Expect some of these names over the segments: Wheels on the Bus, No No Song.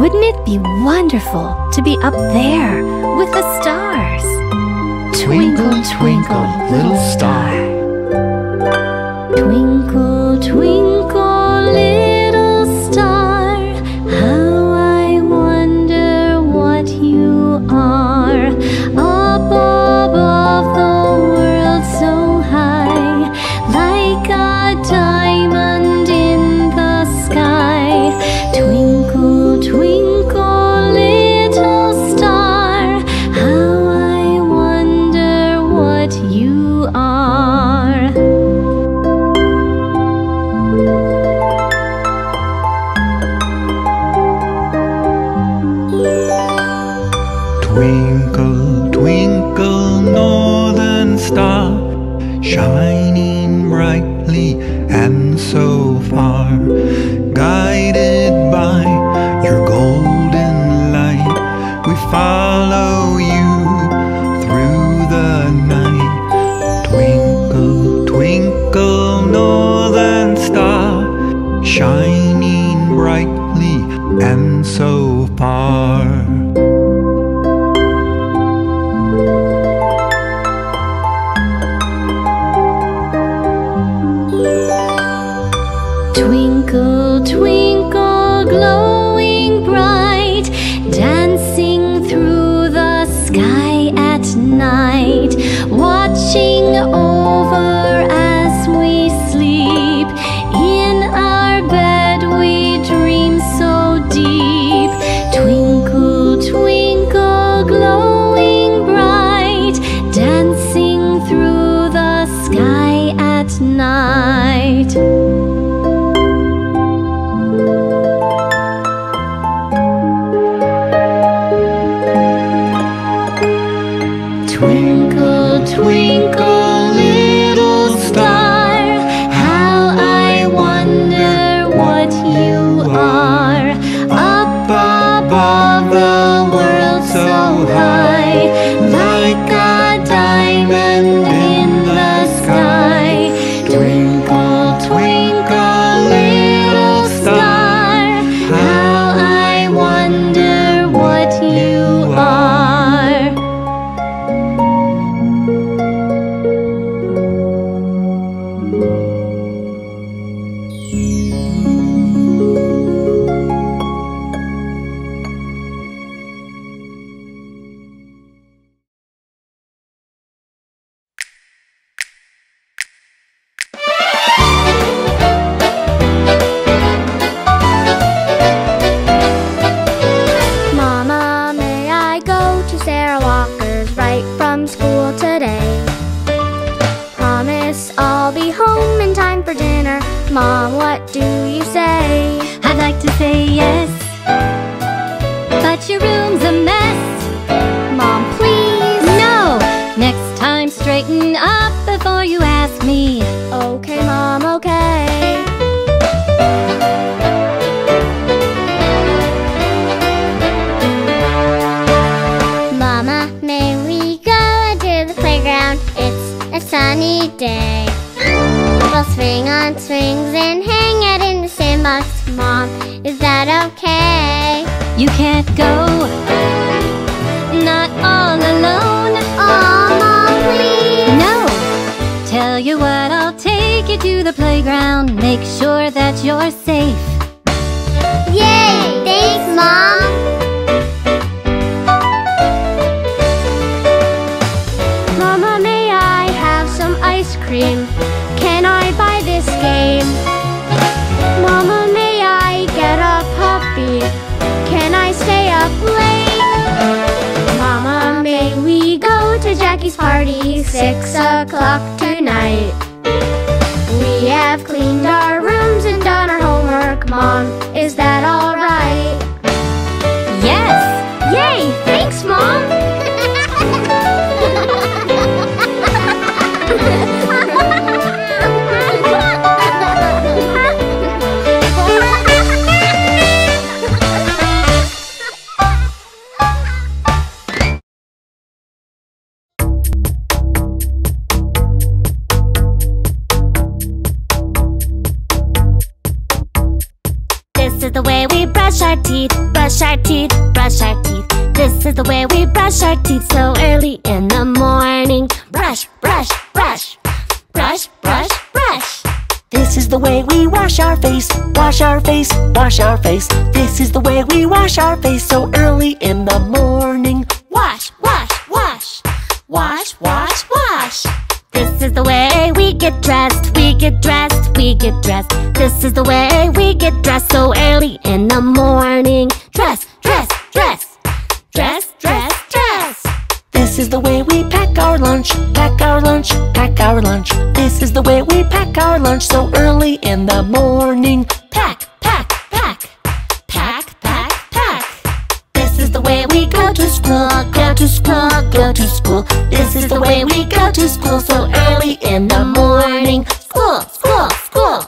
Wouldn't it be wonderful to be up there with the stars? Twinkle, twinkle, little star. Twinkle, twinkle, little star, how I wonder what you are. Up above the world so high, like a diamond in the sky. Twinkle, twinkle, little star, how I wonder what you are. Twinkle, twinkle, northern star, shining brightly and so far, guided by your golden light, we follow you through the night. Twinkle, twinkle, northern star, shining brightly and so far. Twinkle, twinkle, glowing bright, dancing through the sky at night, watching over as we sleep. In our bed we dream so deep. Twinkle, twinkle, glowing bright, dancing through the sky at night. Twinkle, twinkle, little star, how I wonder what you are. Up above the world so high, like a diamond in the sky. Twinkle, twinkle, little star, how I wonder what you are. Mom, what do you say? I'd like to say yes, but your room's a mess. Mom, please, no! Next time straighten up before you ask me. Okay, Mom, okay. Mama, may we go to the playground? It's a sunny day. We'll swing on swings and hang out in the sandbox. Mom, is that okay? You can't go, not all alone. Aw, Mom, please. No, tell you what, I'll take you to the playground. Make sure that you're safe. Yay, thanks, Mom. Party 6 o'clock tonight. We have cleaned our rooms and done our homework. Mom, is that all right? Yes! Yay! Thanks, Mom! is the way we brush our teeth, brush our teeth, brush our teeth. This is the way we brush our teeth so early in the morning. Brush, brush, brush, brush, brush, brush. This is the way we wash our face, wash our face, wash our face. This is the way we wash our face so early in the morning. Wash, wash, wash, wash, wash, wash. This is the way we get dressed, we get dressed, we get dressed. This is the way we get dressed so early in the morning. Dress, dress, dress, dress, dress, dress. This is the way we pack our lunch, pack our lunch, pack our lunch. This is the way we pack our lunch so early in the morning. Pack, pack, pack, pack, pack, pack. This is the way we go to school, go to school, go to school. This is the way we go to school so early in the morning. School, school, school.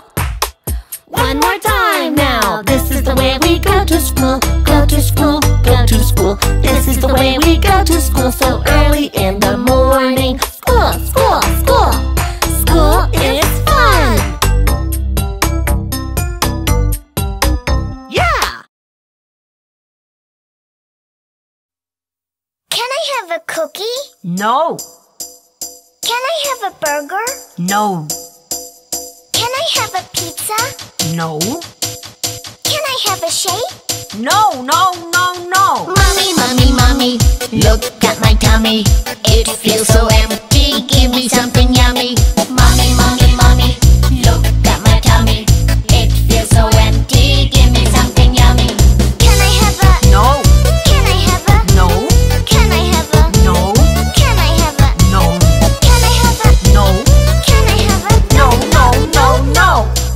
One more time now. This is the way we go to school, go to school, go to school. This is the way we go to school so early in the morning. School, school, school. School is fun. Yeah! Can I have a cookie? No. Can I have a burger? No. Can I have a pizza? No. Can I have a shake? No, no, no, no. Mommy, mommy, mommy, look at my tummy. It feels so empty, give me something yummy. Mommy, mommy, mommy, look at my tummy. It feels so empty, give me something yummy. Can I have a? No. Can I have a? No. Can I have a? No. Can I have a? No. Can I have a? No. Can I have a? No, no, no, no.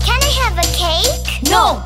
Can I have a cake? No.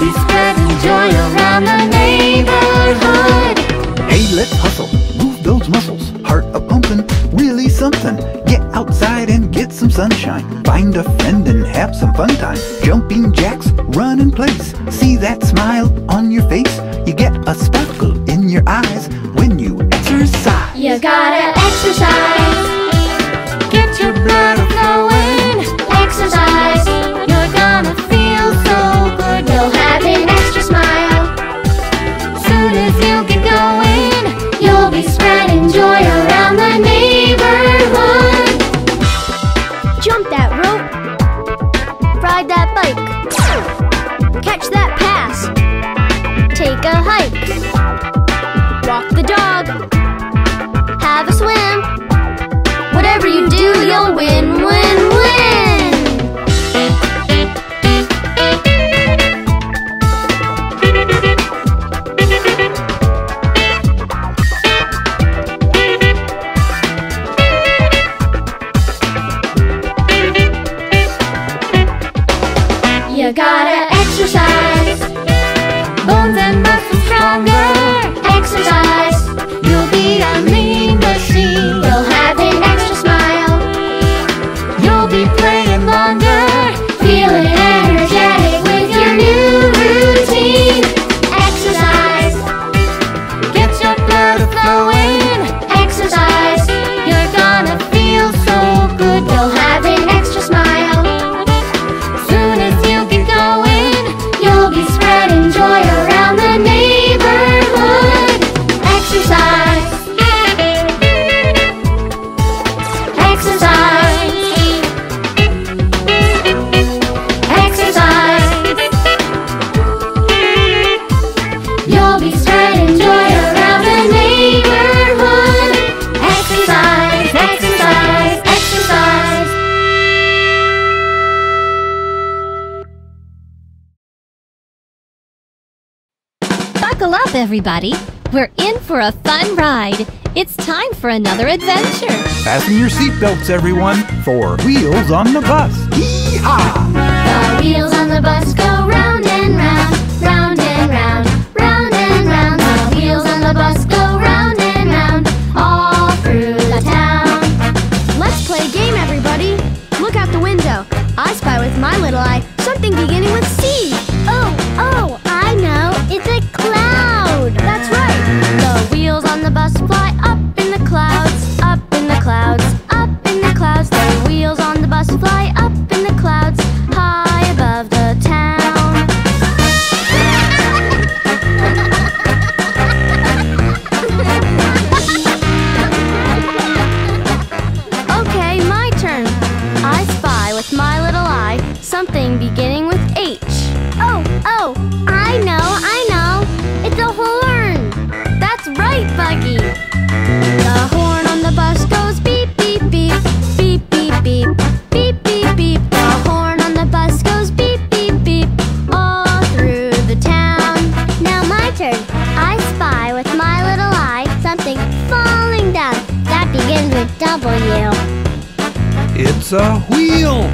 Spreading joy around the neighborhood. everybody. We're in for a fun ride. It's time for another adventure. Fasten your seatbelts, everyone, for Wheels on the Bus. Yee-haw! The wheels on the bus go round and round, round and round, round and round. The wheels on the bus go round and round, all through the town. Let's play a game, everybody. Look out the window. I spy with my little eye something beginning with C. Oh, I know. It's a cloud. That's right. The wheels on the bus fly up in the clouds, up in the clouds, up in the clouds. The wheels on the bus fly up in the clouds, high above the town. Okay, my turn. I spy with my little eye something beginning with H. Oh, I know. It's a horn. That's right, Buggy. The horn on the bus goes beep, beep, beep, beep, beep, beep, beep, beep, beep. The horn on the bus goes beep, beep, beep, all through the town. Now my turn. I spy with my little eye something falling down. That begins with W. It's a wheel.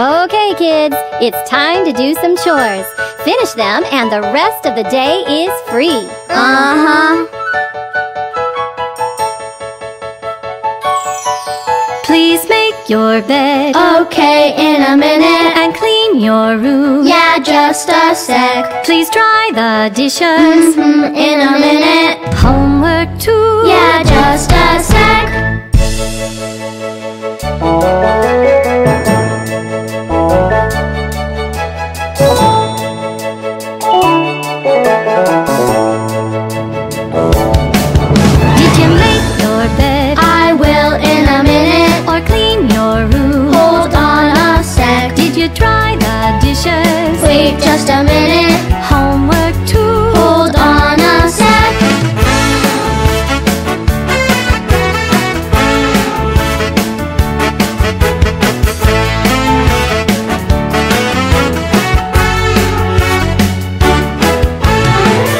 Okay, kids, it's time to do some chores. Finish them and the rest of the day is free. Please make your bed. Okay, in a minute. And clean your room. Yeah, just a sec. Please dry the dishes. In a minute. Homework too. Yeah, just a sec. Wait just a minute. Homework too. Hold on a sec.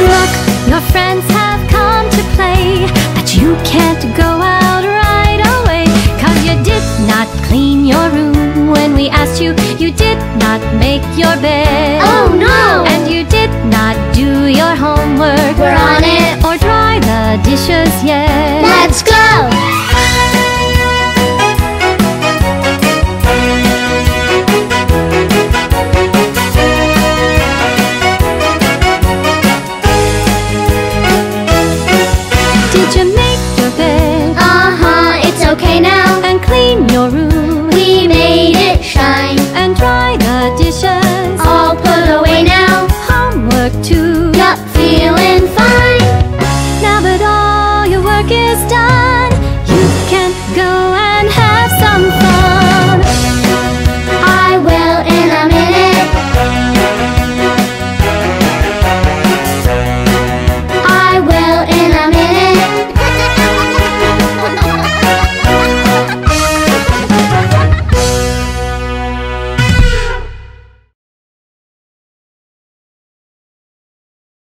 Look, your friends have come to play, but you can't go out right away, 'cause you did not clean your room when we asked you. You did not make your bed. Oh no! And you did not do your homework. We're on it. Or dry the dishes yet. Let's go! Did you make your bed? Uh-huh, it's okay now. And clean your room.